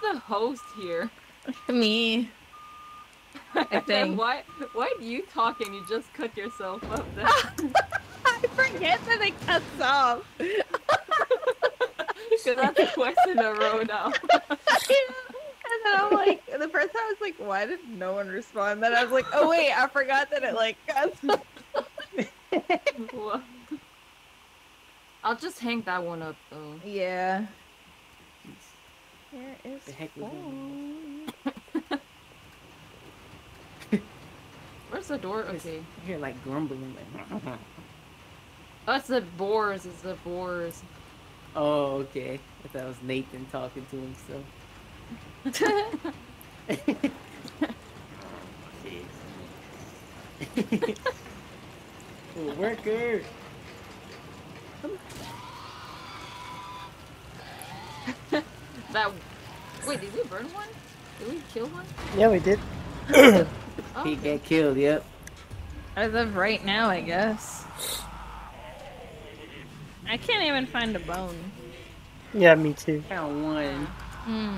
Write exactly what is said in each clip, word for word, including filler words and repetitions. the host here? Me. I think. Why, why do you talk and you just cut yourself up then? I forget that it cuts off. Because that's a question in a row now. And then I'm like, the first time I was like, why did no one respond? Then I was like, oh wait, I forgot that it like cuts off. Well, I'll just hang that one up though. Yeah. Where is the heck phone? Where's the door? Okay. You're like grumbling. Like, that's the boars. It's the boars. Oh, okay. I thought it was Nathan talking to himself. Oh, worker. That. Wait, did we burn one? Did we kill one? Yeah, we did. Oh. He got killed, yep. As of right now, I guess. I can't even find a bone. Yeah, me too. I found one. Mm.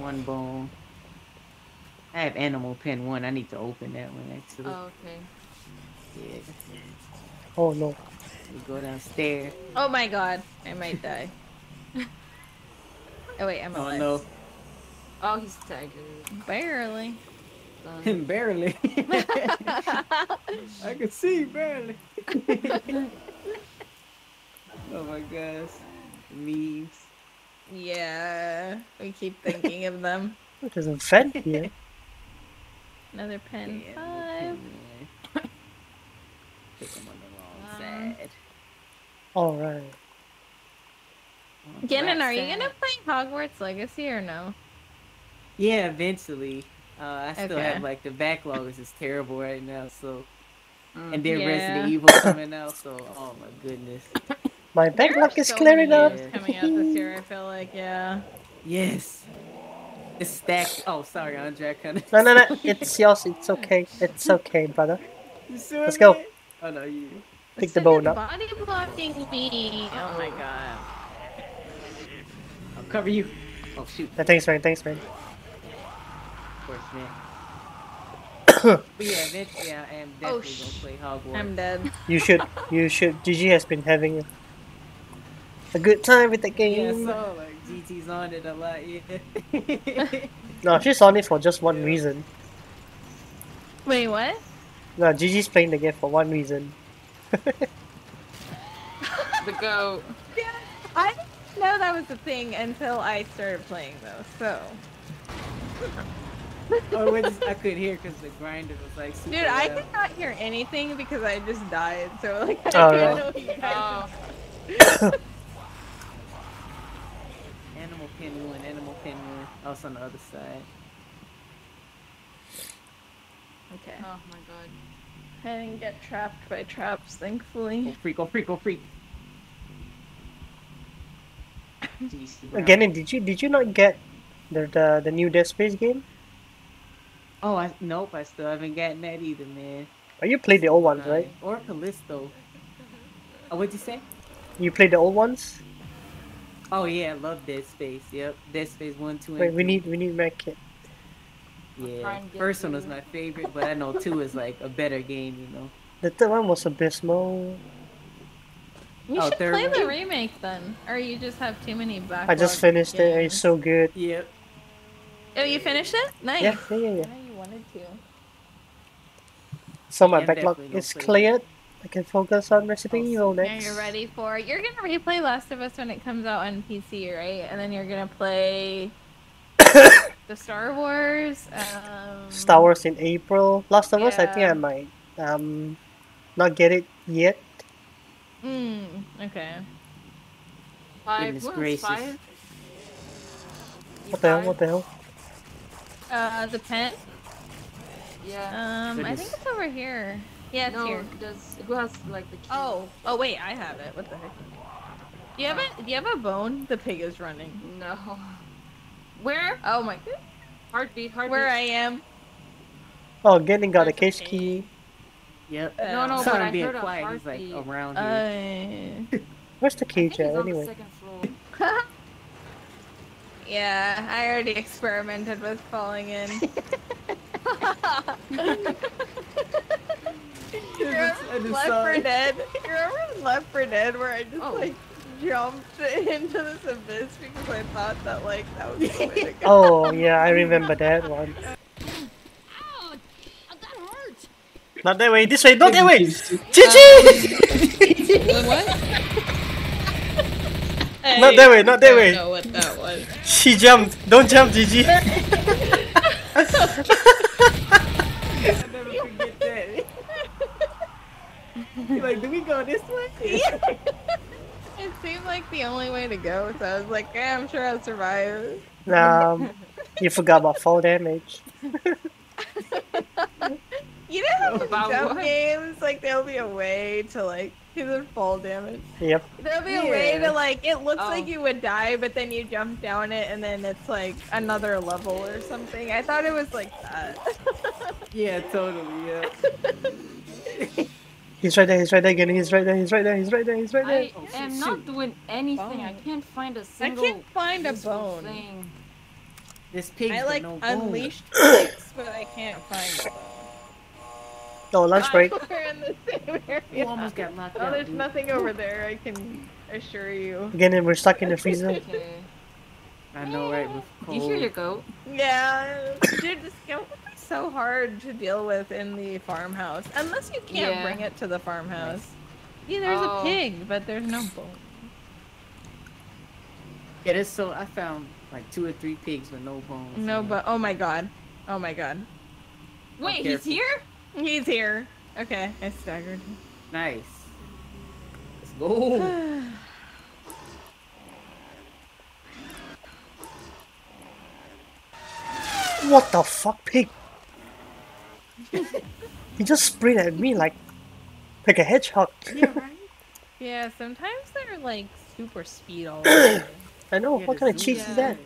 One bone. I have animal pen one. I need to open that one, actually. Oh, okay. Yeah. Oh, no. We go downstairs. Oh, my God. I might die. Oh, wait. I'm alive. Oh, no. Oh, he's staggered. Barely. Um. Barely. I can see barely. Oh my gosh. Memes. Yeah. We keep thinking of them. It doesn't fit here. Another pen. Yeah, five. Pen. Pick them on the wrong um. side. Alright. Genin, are you gonna play Hogwarts Legacy or no? Yeah, eventually. Uh, I still okay. have, like, the backlog is just terrible right now, so... Mm, and then yeah. Resident Evil coming out, so... Oh, my goodness. My backlog is so clearing up. Coming out this year, I feel like, yeah. Yes. It's stacked. Oh, sorry, Andre, I kind of... No, no, no. It's yours. It's okay. It's okay, brother. Let's go. Me? Oh, no, you... Pick What's the bone up. Body blocking me. Oh, my God. I'll cover you. Oh, shoot. No, thanks, man. Thanks, man. Man. But yeah, eventually I am definitely oh, gonna play Hogwarts. I'm dead. You should, you should. G G has been having a, a good time with the game. Yeah, so like G G's on it a lot. Yeah. No, she's on it for just one yeah. reason. Wait, what? No, G G's playing the game for one reason. The goat. Yeah, I didn't know that was a thing until I started playing though. So. Oh, I, just, I couldn't hear because the grinder was like super Dude, I loud. Did not hear anything because I just died, so like, I oh, don't know what you guys oh. Animal pin one, animal pin one. Also on the other side. Okay. Oh my god. I didn't get trapped by traps, thankfully. Go freak, go freak, go freak. Again, did you, did you not get the, the, the new Dead Space game? Oh, I, nope, I still haven't gotten that either, man. Oh, you played the old ones, right? Or Callisto. Oh, what'd you say? You played the old ones? Oh yeah, I love Dead Space, yep. Dead Space one, two, and Wait, we need, we need Mad Kit. Yeah, first one was my favorite, but I know two is like a better game, you know. The third one was abysmal. You oh, should play one? The remake then, or you just have too many backlog. I just finished games. It, it's so good. Yep. Oh, you finished it? Nice. Yeah, yeah, yeah. yeah. Wanted to. So my backlog is cleared. I can focus on Resident Evil next. Now you're ready for it. You're gonna replay Last of Us when it comes out on P C, right? And then you're gonna play the Star Wars. Um... Star Wars in April. Last of yeah. Us, I think I might um not get it yet. Mm. Okay. Five. Goodness gracious. Five? What the hell? What the hell? Uh, the pen. Yeah. Um, Goodness. I think it's over here. Yeah, it's no, here. Does, who has like the key? Oh, oh wait, I have it. What the heck? Do you have a Do you have a bone? The pig is running. No. Where? Oh my. Heartbeat. Heartbeat. Where I am. Oh, Genin got There's a cage key. Yep. Uh, no, no, but I heard a quiet. He's like around here. Uh, Where's the cage at anyway? On the second floor. Yeah, I already experimented with falling in. You remember Left four Dead? You remember Left four Dead where I just oh. like jumped into this abyss because I thought that like that was the way to go? Oh yeah, I remember that one. Ow! That hurt! Not that way, this way, not that way! G G! What? Hey, not that way, not that way. I don't know what that was. She jumped. Don't jump, Gigi. I never forget that. You're like, do we go this way? It seemed like the only way to go, so I was like, eh, I'm sure I'll survive. Um, you forgot about fall damage. You know how in some games, like, there'll be a way to, like, do the fall damage? Yep. There'll be a yeah. way to, like, it looks oh. like you would die, but then you jump down it, and then it's, like, another level or something. I thought it was like that. Yeah, totally, yeah. He's right there, he's right there, Genny, he's right there, he's right there, he's right there, he's right there. I oh, am shoot. not doing anything. Bone. I can't find a single I can't find a bone. Thing. This pig I, like, no unleashed pigs, but I can't find a bone. Oh, lunch break. We're in the same area. You almost got knocked out. Oh, there's nothing over there, I can assure you. Again, we're stuck in the freezer. Okay. I know, right? Did you hear your goat? Yeah. Dude, this goat would be so hard to deal with in the farmhouse. Unless you can't yeah. bring it to the farmhouse. Yeah, there's oh. a pig, but there's no bone. Yeah, there's so... I found like two or three pigs with no bones. No bone. Oh my god. Oh my god. Wait, he's here? He's here. Okay, I staggered. Nice. Let's go. What the fuck, pig? He just sprinted at me like, like a hedgehog. Yeah, right? Yeah, sometimes they're like super speed all the I know. Yeah, what kind of cheese yeah. is that?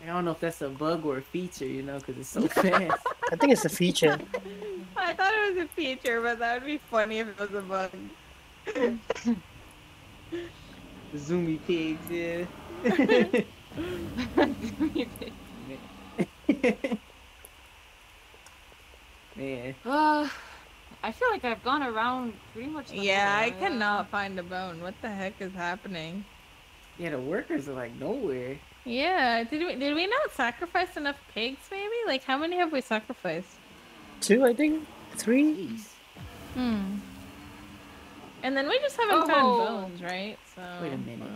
I don't know if that's a bug or a feature, you know, because it's so fast. I think it's a feature. I thought it was a feature, but that would be funny if it was a bug. Zoomy pigs, yeah. Zoomy pigs. Man. Uh, I feel like I've gone around pretty much. Yeah, I cannot find a bone. What the heck is happening? Yeah, the workers are like nowhere. Yeah, did we did we not sacrifice enough pigs? Maybe like how many have we sacrificed? Two, I think. Three. Jeez. Hmm. And then we just haven't oh. found bones, right? So. Wait a minute.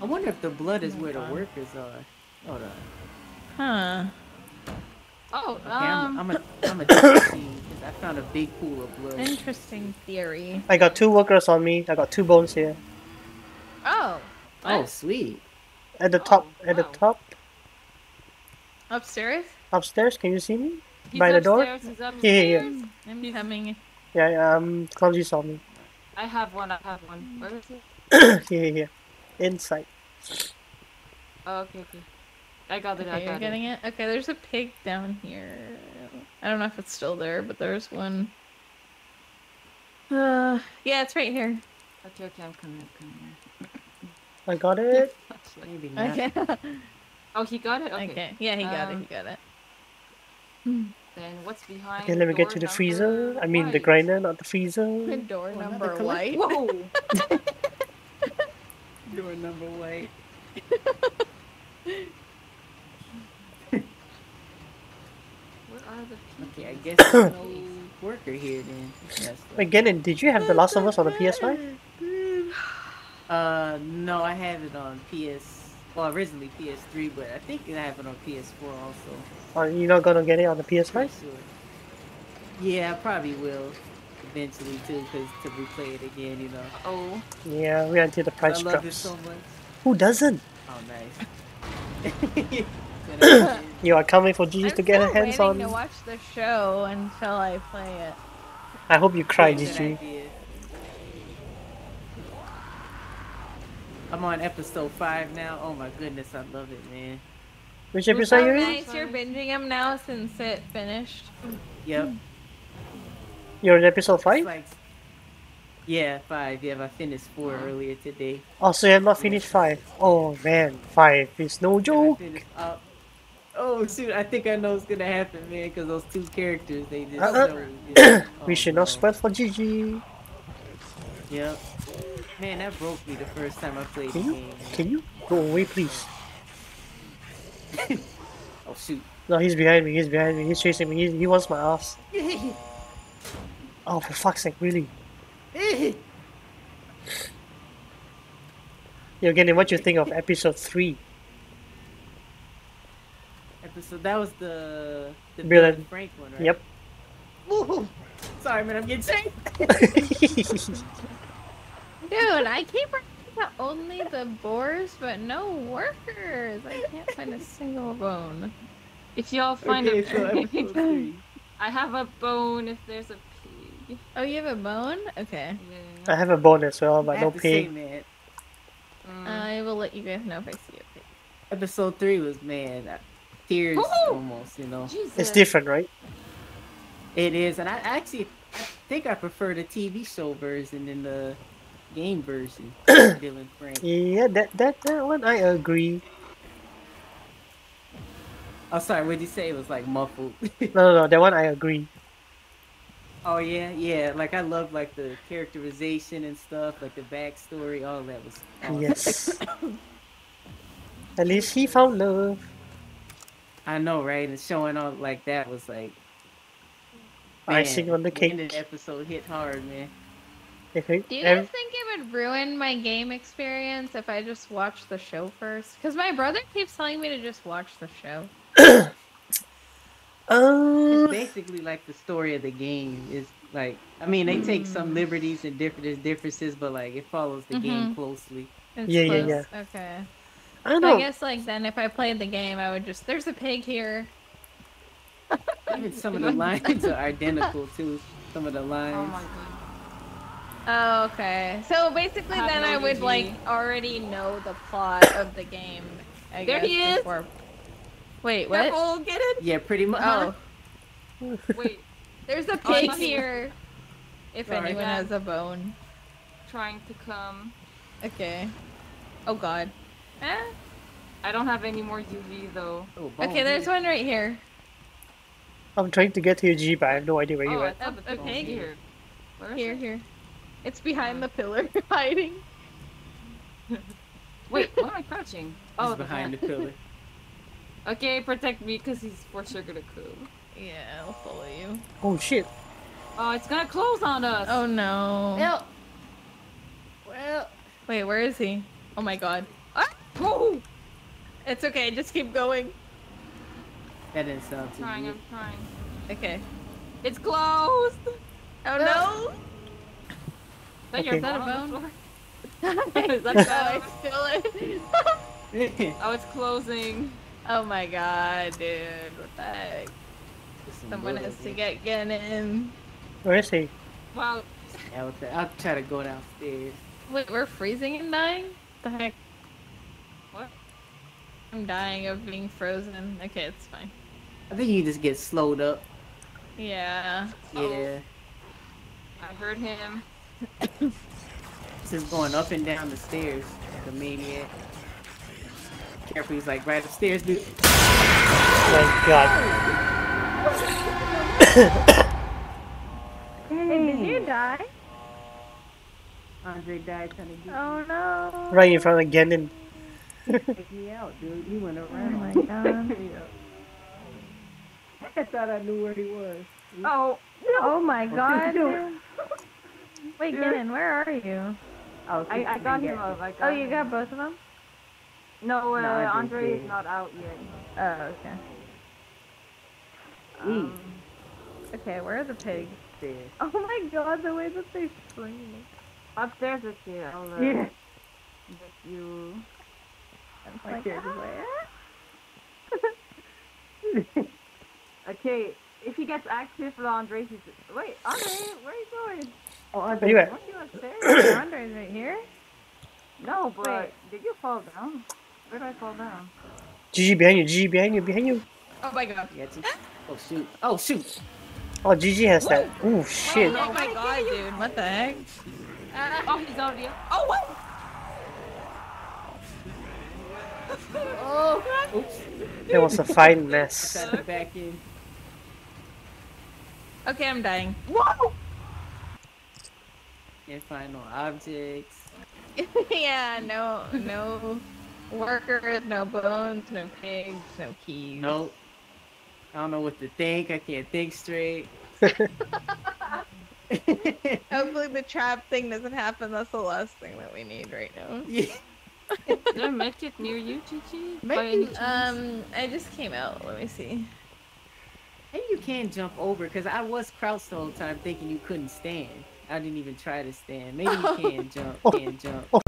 I wonder if the blood is oh where God. the workers are. Hold on. Huh. Oh. Okay, um. I'm, I'm a I'm a team, 'cause I found a big pool of blood. Interesting theory. I got two workers on me. I got two bones here. Oh. What? Oh, sweet. At the oh, top, wow. at the top. Upstairs? Upstairs, can you see me? He's By upstairs, the door? He's upstairs. Yeah, yeah, yeah. I'm coming. Yeah, yeah, um, Clumsy saw me. I have one, I have one. Where is it? Here, here, here. Inside. Oh, okay, okay. I got it, okay, I got you're it. Getting it? Okay, there's a pig down here. I don't know if it's still there, but there's one. Uh, yeah, it's right here. Okay, okay, I'm coming, I'm coming. I got it. Maybe not. Okay. Oh, he got it? Okay. okay. Yeah, he got um, it. He got it. Then what's behind? Okay, let me get to the freezer. I mean, white. the grinder, not the freezer. The door oh, number white. Whoa! Door number white. Where are the people? Okay, I guess there's no worker here then. Wait, Genin, did you have The Last of Us on the P S five? Uh, no, I have it on P S... Well, originally P S three, but I think I have it on P S four also. Are you not gonna get it on the P S five? Sure. Yeah, I probably will. Eventually, too, because to replay it again, you know. Oh. Yeah, we until the price drops. I love drops. it so much. Who doesn't? Oh, nice. You are coming for Gigi to get her hands on. I'm still waiting to watch the show until I play it. I hope you cry, Gigi. I'm on episode five now. Oh my goodness, I love it, man. Which episode are you in? Nice, you're binging them now since it finished. Yep. You're in episode five? Like, Yeah, five. Yeah, I finished four earlier today. Oh, so you have not finished five? Oh man, five is no joke. Uh, oh shoot, I think I know what's gonna happen, man, because those two characters, they just... Uh -uh. Just oh, we should not spoil for Gigi. Yep. Man, that broke me the first time I played can the you, game. Can you go away, please? Oh shoot. No, he's behind me, he's behind me, he's chasing me, he, he wants my ass. Oh, for fuck's sake, really? Yo, Genin, what you think of episode three? Episode that was the the Bill Frank one, right? Yep. Woohoo! Sorry, man, I'm getting sick. Dude, I keep running to only the boars, but no workers. I can't find a single bone. If y'all find okay, a pig, so I have a bone. If there's a pig. Oh, you have a bone? Okay. Yeah. I have a bone as well, but I no pig. It. Mm. I will let you guys know if I see a pig. Episode three was mad. Tears oh! almost, you know. Jesus. It's different, right? It is, and I actually I think I prefer the T V show version than the game version. Dylan Frank. Yeah, that that that one I agree. Oh, sorry, what did you say? It was like muffled. no, no, no, that one I agree. Oh, yeah, yeah. Like, I love, like, the characterization and stuff, like the backstory, all that was awesome. Yes. At least he found love. I know, right? And showing off like that was like... Man, icing on the cake. The episode hit hard, man. Okay. Do you guys um, think it would ruin my game experience if I just watched the show first? Because my brother keeps telling me to just watch the show. um, it's basically like the story of the game is like, I mean, they take some liberties and different there's differences, but like it follows the mm-hmm. game closely. It's yeah, close. yeah, yeah. Okay. I don't. So I guess like then if I played the game, I would just there's a pig here. Even some of the lines are identical too. Some of the lines. Oh my god. Oh, okay. So basically I then I would, G. like, already know the plot of the game, I There guess, he is! Before... Wait, what? Careful, get it? Yeah, pretty much. Oh. Wait. There's a pig oh, here. If Sorry, anyone man. has a bone. Trying to come. Okay. Oh, God. Eh? I don't have any more U V, though. Oh, okay, there's one right here. I'm trying to get to U G, but I have no idea where oh, you are. Oh, a pig here. Where is here, it? here. It's behind the pillar, hiding. Wait, why am I crouching? Oh, he's behind the pillar. Okay, protect me, because he's for sure gonna come. Yeah, I'll follow you. Oh, shit. Oh, it's gonna close on us. Oh, no. Well. Well. Wait, where is he? Oh, my God. Ah! Oh! It's okay, just keep going. That didn't sound too good. I'm trying, I'm trying. Okay. It's closed! Oh, no! Okay. Is that a bone? Is that a bone? Oh, it's closing. Oh my god, dude. What the heck? Someone has to get Genin. Where is he? Wow. Well, I'll try to go downstairs. Wait, we're freezing and dying? What the heck? What? I'm dying of being frozen. Okay, it's fine. I think you just get slowed up. Yeah. Yeah. Oh. I heard him. This is going up and down the stairs, the maniac. Careful, he's like right upstairs, dude. Oh my god. Hey, did you die? Andre died trying to get Oh no. Right in front of Genin. Take me out, dude. He went around. Oh my god. Yeah. I thought I knew where he was. Oh. Oh my god, dude. Wait, Genin, where are you? Oh, I, I got him up. I got oh, you him. got both of them? No, uh, no Andre is not out yet. Oh, okay. Um, okay, where are the pigs? Oh my god, the way that they scream. Upstairs is here. I'll uh, yeah. get you. I'm like, where? Okay, if he gets active, Andre, he's... Wait, Andre, where are you going? Oh, Andre, you weren't you upstairs? Andre's right here? No, but Wait. did you fall down? Where did I fall down? Gigi, behind you, Gigi, behind you, behind you. Oh my god. Oh shoot. Oh shoot. Oh, Gigi has that. Ooh, shit. Oh my god, dude. What the heck? Uh, oh, he's already up. Oh, what? Oh, God. Oops. There was a fine mess. Back in. Okay, I'm dying. Whoa! Can't find no objects. Yeah, no, no workers, no bones, no pigs, no keys. Nope. I don't know what to think. I can't think straight. Hopefully the trap thing doesn't happen. That's the last thing that we need right now. Yeah. Is there a medkit near you, Chi-Chi? Maybe. Um, I just came out. Let me see. Maybe you can jump over, because I was crouched the whole time thinking you couldn't stand. I didn't even try to stand. Maybe you can jump, can jump. Oh,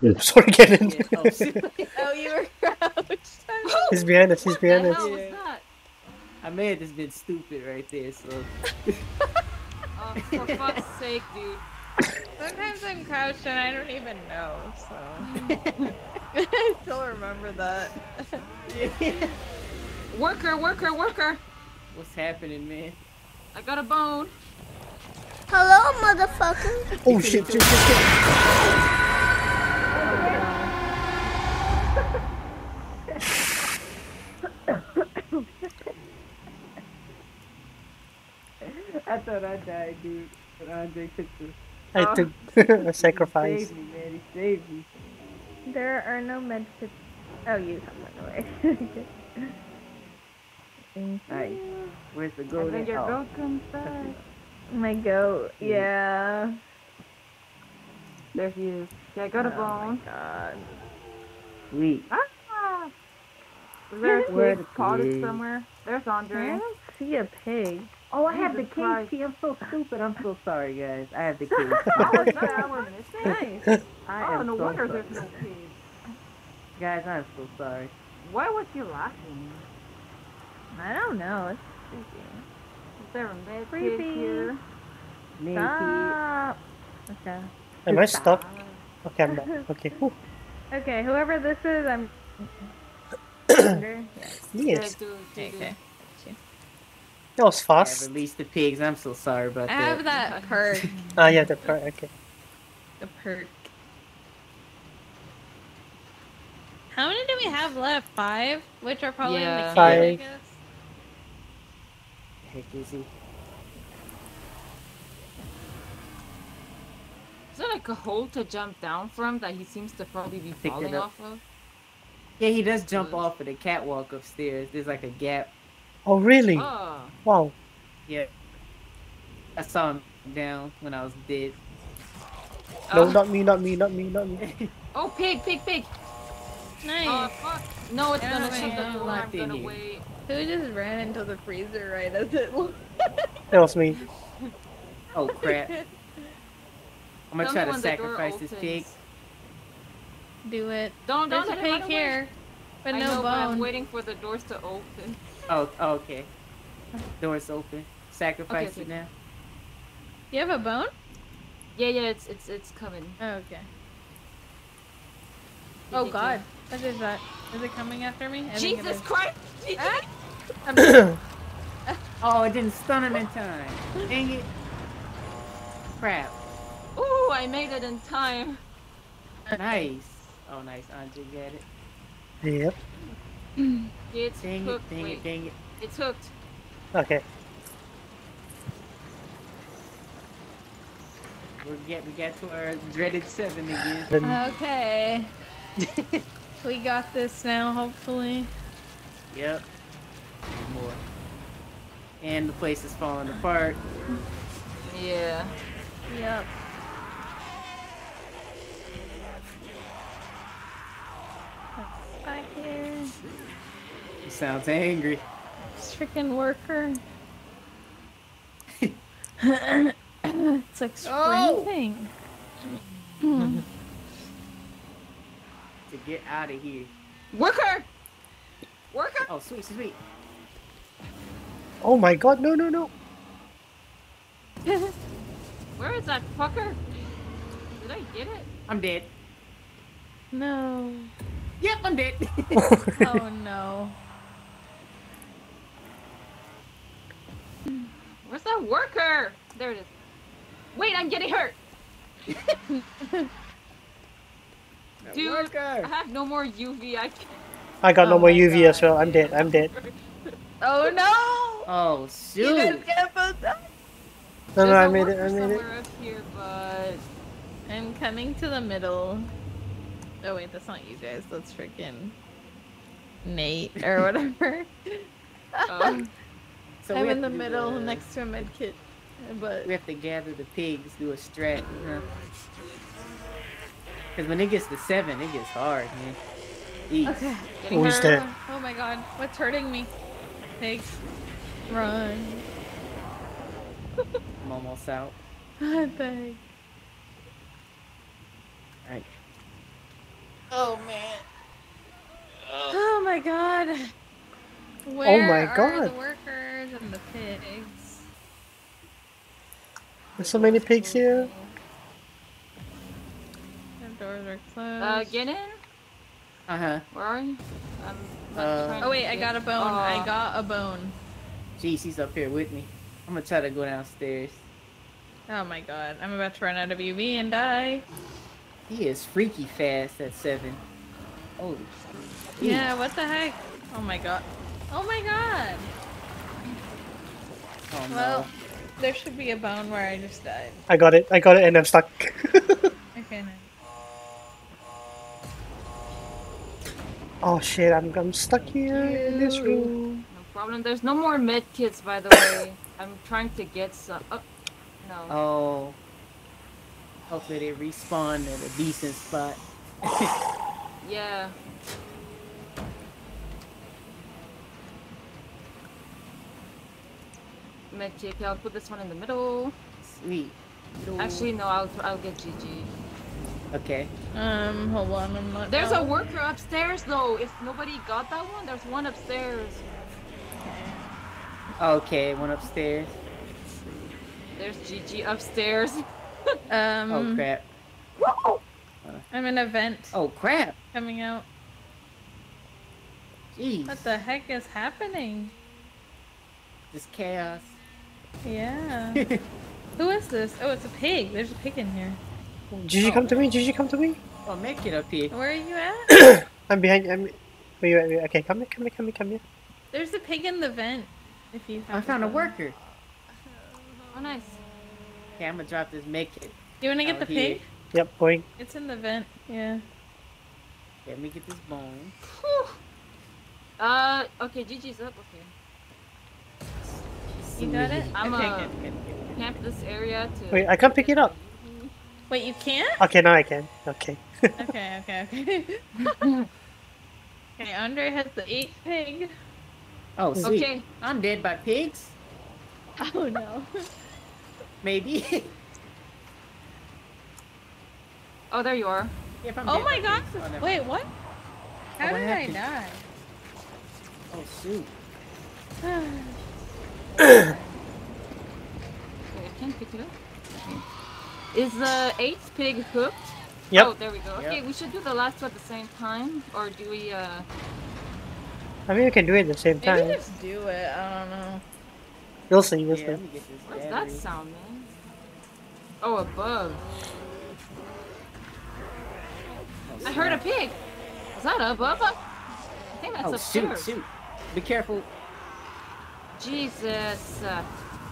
yeah. Sorry, get in. Oh, oh, you were crouched. He's behind us. He's behind us. What the hell was that? I may have just been stupid right there, so. Oh, for fuck's sake, dude. Sometimes I'm crouched and I don't even know, so. I still remember that. Yeah. Worker, worker, worker. What's happening, man? I got a bone. Hello, motherfucker. Oh shit, shit, shit, shit. I thought I died, dude. But Andre took the. I took a sacrifice. He saved me, man. He saved me. There are no meds to. Oh, you come that way. Nice. Where's the goat? And your goat comes back. My goat, yeah. There he is. Yeah, I got a bone. Oh my god. Sweet. Ah! There's a cottage somewhere. There's Andre. I don't see a pig. Oh, I have the key. I'm so stupid. I'm so sorry, guys. I have the key. I was not. I wasn't. It's nice. I am so sorry. Oh, no wonder there's no pig. Guys, I'm so sorry. Why was you laughing? I don't know. It's creepy. Is there a med creepy. Kid here? Maybe. Stop. Okay. Am I stuck? Okay, I'm back. Okay. Ooh. Okay, whoever this is, I'm. Yes. yes. Do, do, okay. Do. Okay. That was fast. Yeah, release the pigs. I'm so sorry about I that. I have that perk. Ah, oh, yeah, the perk. Okay. The perk. How many do we have left? Five, which are probably yeah. in the cave, Five. I guess. Heck easy. Is there like a hole to jump down from that he seems to probably be falling off of? Yeah, he does jump Good. off of the catwalk upstairs. There's like a gap. Oh really? Oh. Wow. Yeah. I saw him down when I was dead. No, oh. not me, not me, not me, not me. Oh, pig, pig, pig. Nice. Oh, fuck. No, it's yeah, gonna shoot the left in here. Wait. Who just ran into the freezer right as it was? That was me. Oh crap. I'm gonna try to sacrifice this pig. Do it. Don't don't There's a pig here. But I no know, bone. I'm waiting for the doors to open. Oh, oh okay. Doors open. Sacrifice okay, it now. You have a bone? Yeah, yeah, it's it's it's coming. Oh, okay. Oh god. What is that? Is it coming after me? I Jesus Christ! Ah! Oh, it didn't stun him in time. Dang it. Crap. Ooh, I made it in time. Nice. Oh, nice. Andre got it. Yep. It's dang hooked. It, dang Wait. it, dang it. It's hooked. Okay. We'll get, we got to our dreaded seven again. Okay. We got this now, hopefully. Yep. More. And the place is falling apart. Yeah. Yep. That's back here. He sounds angry. Freaking worker. It's like spring oh! thing. Hmm. To get out of here. Worker! Worker! Oh, sweet, sweet. Oh my god, no, no, no. Where is that fucker? Did I get it? I'm dead. No. Yep, I'm dead. Oh no. Where's that worker? There it is. Wait, I'm getting hurt. Dude, worker. I have no more U V. I, can't. I got oh no more U V God. as well. I'm dead. I'm dead. Oh no! Oh shoot! You guys can't both die. No, no, I made it. I made it. Up here, but I'm coming to the middle. Oh wait, that's not you guys. That's freaking Nate or whatever. um, so I'm in the middle the... next to a med kit. But we have to gather the pigs, do a strat, huh? Cause when it gets to seven, it gets hard, man. Eat. Okay. Who's that? Oh my God, what's hurting me? Pigs, run. I'm almost out. I think. Alright. Oh man. Oh, oh my God. Where oh my God. Are the workers and the pigs? There's so many pigs here. The doors are closed. Uh, Genin? Uh-huh. Where are you? I'm uh, oh wait, I got a bone. Aww. I got a bone. Jeez, he's up here with me. I'm gonna try to go downstairs. Oh my God, I'm about to run out of U V and die. He is freaky fast at seven. Oh. Yeah, what the heck? Oh my God. Oh my God! Oh no. Well, there should be a bone where I just died. I got it. I got it, and I'm stuck. Okay, nice. Oh shit! I'm I'm stuck here in this room. No problem. There's no more med kits, by the way. I'm trying to get some. Oh, no. Oh. Hopefully they respawn at a decent spot. Yeah. Med kit. Okay, I'll put this one in the middle. Sweet. No. Actually, no. I'll I'll get G G. Okay. Um, hold on. I'm not. There's out. a worker upstairs though. If nobody got that one, there's one upstairs. Okay, one upstairs. There's G G upstairs. um. Oh crap. Whoa! I'm in a vent. Oh crap! Coming out. Jeez. What the heck is happening? This chaos. Yeah. Who is this? Oh, it's a pig. There's a pig in here. Gigi, oh. come to me. Gigi, come to me. Oh, make it up here. Where are you at? I'm behind you. I'm... Where you at? Where... Okay, come here, come here, come here, come here. There's a pig in the vent. If you. I found a worker. Oh, nice. Okay, I'm gonna drop this make it. You wanna get the here. pig? Yep, boy. It's in the vent. Yeah. Let me get this bone. Whew. Uh, okay, Gigi's up. Okay. You got it? I'm okay, uh, good, good, good, good. Camp this area to... Wait, I can't pick it up. Wait, you can't? Okay, now I can. Okay. okay, okay, okay. Okay, Andre has the eight pig. Oh, sweet. Okay. I'm dead by pigs? Oh, no. Maybe. Oh, there you are. Yeah, oh, my God. Pigs, Wait, what? How oh, did I die? Oh, shoot. Wait, I can't pick it up. Is the eighth pig hooked? Yep. Oh, there we go. Okay, yep. We should do the last two at the same time, or do we? Uh... I mean, we can do it at the same time. Maybe just do it. I don't know. You'll see. You'll see. Yeah, what's that sound, man? Oh, a bug. I heard a pig. Is that a bug? I think that's oh, a shoot, bird. shoot! Be careful. Jesus, uh,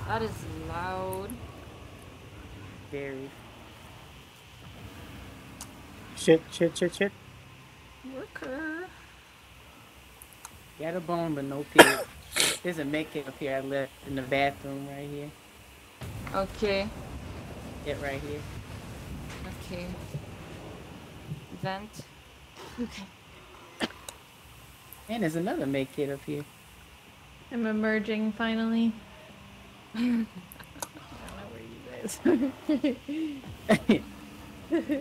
that is loud. Very. Shit, shit, shit, shit. Worker. Got a bone, but no pig. There's a make it up here I left in the bathroom right here. Okay. Get right here. Okay. Vent. Okay. And there's another make it up here. I'm emerging finally. I don't know where you guys are.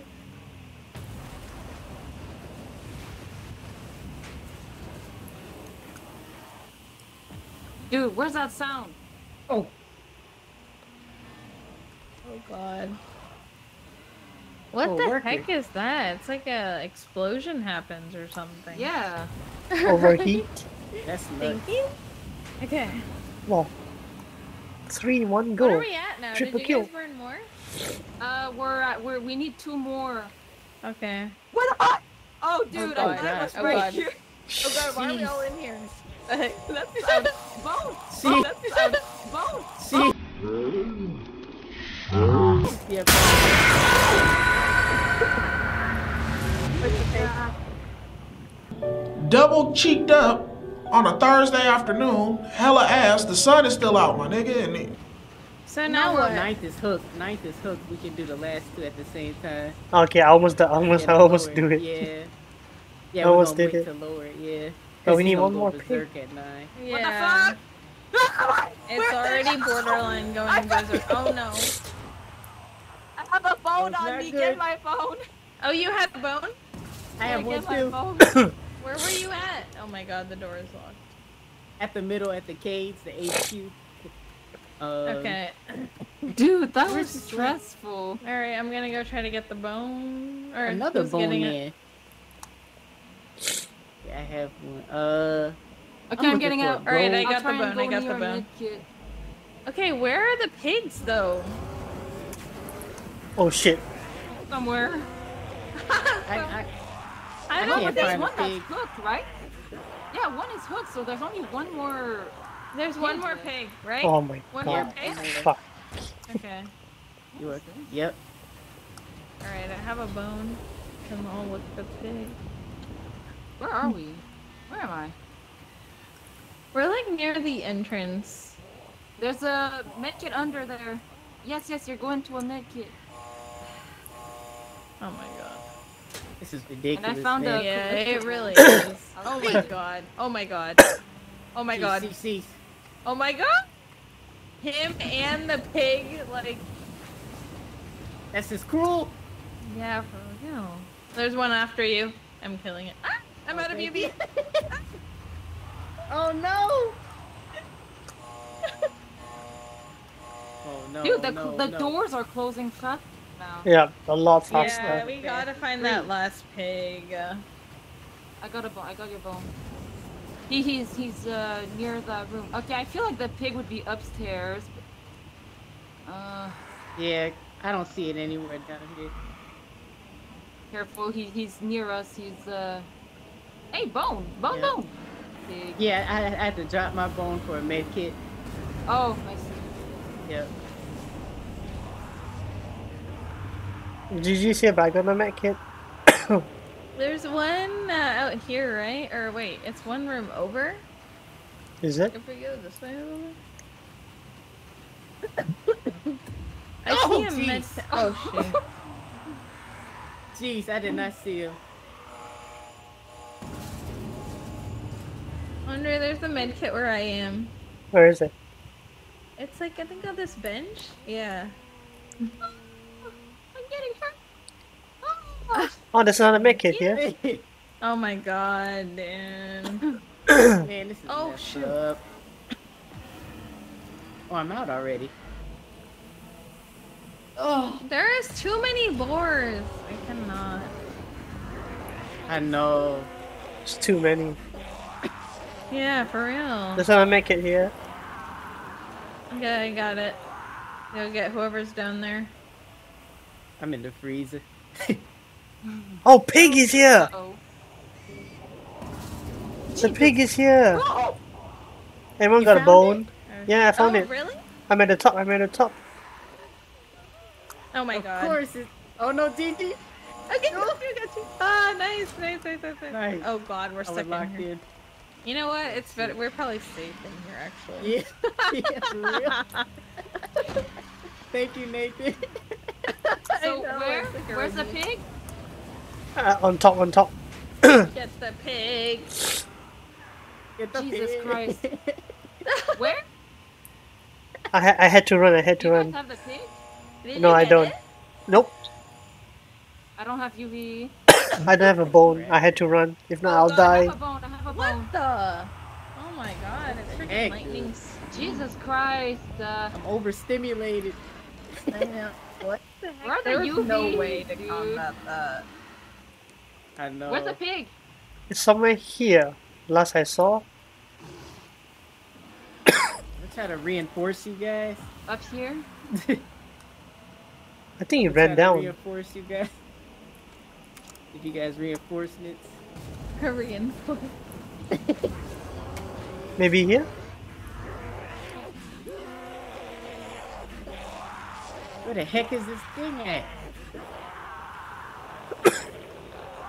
Dude, where's that sound? Oh. Oh God. What oh, the worker. heck is that? It's like a explosion happens or something. Yeah. Overheat? That's nice. Thank you. Okay. Well, three, one, go. Where are we at now? Triple Did you kill. Guys burn more? Uh, we're at, we're we need two more. Okay. What? I oh, dude, oh I thought it was oh right God. here. Oh God, why are we all in here? That's um, both. See? That's um, both. See? Oh. Yeah. Yeah. Double cheeked up on a Thursday afternoon, hella ass. The sun is still out, my nigga, and it. So now what? Ninth is hooked. Ninth is hooked. We can do the last two at the same time. Okay, I almost, I almost, I almost do it. Yeah. Yeah, I almost did it. To lower it. Yeah. But we need one more pick. Yeah. What the fuck? It's already borderline going berserk. Oh no. I have a bone on me. Get my phone. Oh, you have a bone? I have one too. Where were you at? Oh my God, the door is locked. At the middle, at the caves, the H Q. Um, okay. Dude, that was stressful. All right, I'm gonna go try to get the bone. Or another bone. Yeah. Yeah, I have one. Uh. Okay, I'm, I'm getting out. All right, I got the bone. I got the bone. Okay, where are the pigs though? Oh shit. Somewhere. I, I, I don't know, but there's one that's hooked, right? Yeah, one is hooked, so there's only one more. There's one more pig, right? Oh my one God. One more pig? Fuck. Okay. You okay? Yep. Alright, I have a bone. Come on with the pig. Where are we? Where am I? We're like near the entrance. There's a medkit under there. Yes, yes, you're going to a medkit. Oh my God. This is ridiculous. And I found man. a. Yeah, it really is. Oh my God. Oh my God. Oh my God. C C. Oh my God. Him and the pig, like. That's just cruel. Yeah, for real. There's one after you. I'm killing it. Ah, I'm oh, out of U B. Oh no. Oh no. Dude, the, no, the no. doors are closing fast. Now. Yeah, a lot faster. Yeah, we gotta find that last pig. I got a bone. I got your bone. He, he's he's uh, near the room. Okay, I feel like the pig would be upstairs. But, uh. Yeah, I don't see it anywhere down here. Careful, he he's near us. He's uh. Hey, bone, bone, yeah. bone. Pig. Yeah, I, I had to drop my bone for a med kit. Oh, I see. Yeah. Did you see a bag on the med kit? There's one uh, out here, right? Or wait, it's one room over? Is it? If we go this way over? I oh, see a med kit. Oh, shit. Jeez, I did not see him. Andre, there's a med kit where I am. Where is it? It's like, I think on this bench? Yeah. Oh, that's not a medkit, yeah? Oh my God, man. Man, this is oh, shoot. Up. Oh, I'm out already. Oh, there is too many doors. I cannot. I know. It's too many. Yeah, for real. That's not a medkit here. Okay, I got it. Go get whoever's down there. I'm in the freezer. Oh, pig is here! Uh -oh. The pig is here! Oh. Everyone you got a bone? It? Yeah, I found oh, it. Really? I'm at the top, I'm at the top. Oh my of God. Of course it's... Oh no, D D! I got you, I got you! Ah, nice, nice, nice, nice, nice. Oh God, we're stuck in here. In. You know what? It's better. We're probably safe in here, actually. Yeah, yeah for real. Thank you, Nathan. So where? Where's the pig? Uh, on top, on top. Get the pig. Get the Jesus pig. Christ. Where? I ha I had to run. I had to you run. You have the pig? Did no, you I don't. It? Nope. I don't have U V. I don't have a bone. I had to run. If not, oh, I'll God, die. I have a bone. I have a bone. What the? Oh my God! It's freaking egg, lightning. Dude. Jesus Christ! Uh... I'm overstimulated. What the heck? Where are there the U V, no way to dude. combat that. I know. Where's the pig? It's somewhere here. Last I saw. Let's try to reinforce you guys. Up here? I think he ran down. Reinforce you guys. Did you guys reinforcements? Reinforce. Maybe here. Where the heck is this thing at?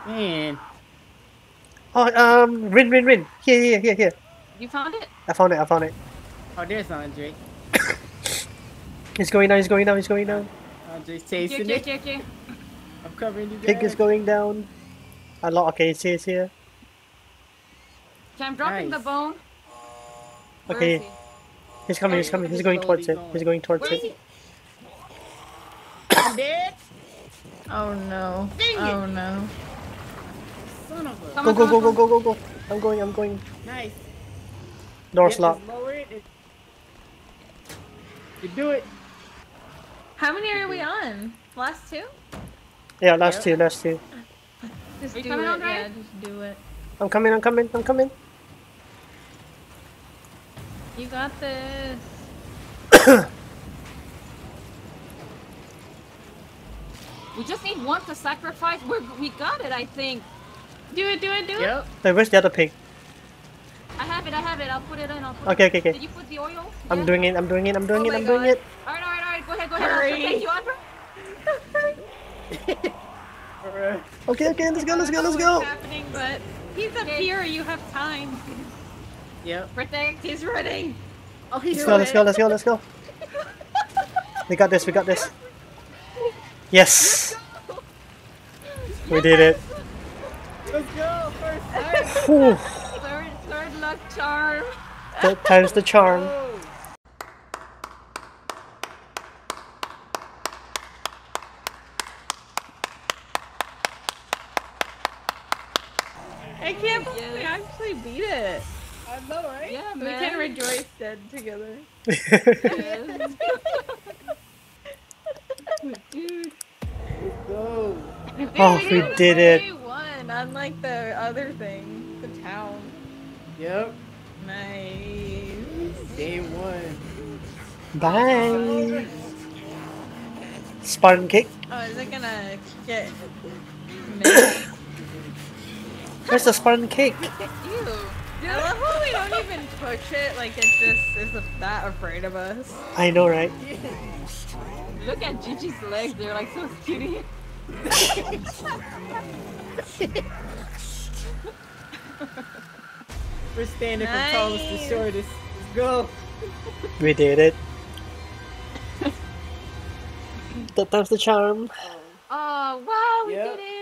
Man. Oh, um, Rin, Rin, Rin. Here, here, here, here. You found it? I found it, I found it. Oh, there's Andre. He's going down, he's going down, he's going down. Andre's chasing it. Here, here, here. I'm covering you guys. Pig is going down. A lot, okay, it's here, it's here. Okay, I'm dropping nice. the bone. Okay. He? He's coming, he's coming, he's going towards it. He's going towards Wait. it. I'm dead. Oh no. Dang oh it. no. Son of a... Go, go, go, go, go, go, go. I'm going, I'm going. Nice. Door's locked. You do it. How many are we on? Last two? Yeah, last yeah. two, last two. Just are you do coming it, on, Ryan? Yeah, just do it. I'm coming, I'm coming, I'm coming. You got this. We just need one to sacrifice. We're, we got it, I think. Do it, do it, do it. Yep. Hey, where's the other pig? I have it, I have it. I'll put it in. I'll put okay, it. okay, okay. Did you put the oil? I'm yeah. doing it, I'm doing it, I'm doing oh it, I'm God. doing it. Alright, alright, alright. Go ahead, go ahead. Hurry. Thank you, Andre. Alright. Okay, okay, let's go, let's go, let's go. What's happening, but he's up okay. here. You have time. Yep. Protect, he's running. Oh, he's running. Let's go, let's go, let's go, let's go. We got this, we got this. Yes! We did it! Let's go! First time! third, third luck charm! Third time's the charm! Whoa. I can't believe yes. we actually beat it! I know, right? Yeah, man. We can rejoice dead together. Yes. Dude. Go. Dude, oh, we, we did it. One, unlike the other thing, the town. Yep. Nice. Day one. Bye. Spartan kick. Oh, is it gonna get? Where's the Spartan kick? Ew. Dude, I love how we don't even push it. Like it just is that afraid of us. I know, right? Look at Gigi's legs, they're like so skinny. We're standing nice. from tallest to shortest. Let's go! We did it. That time's the charm. Oh, wow, we yep. did it!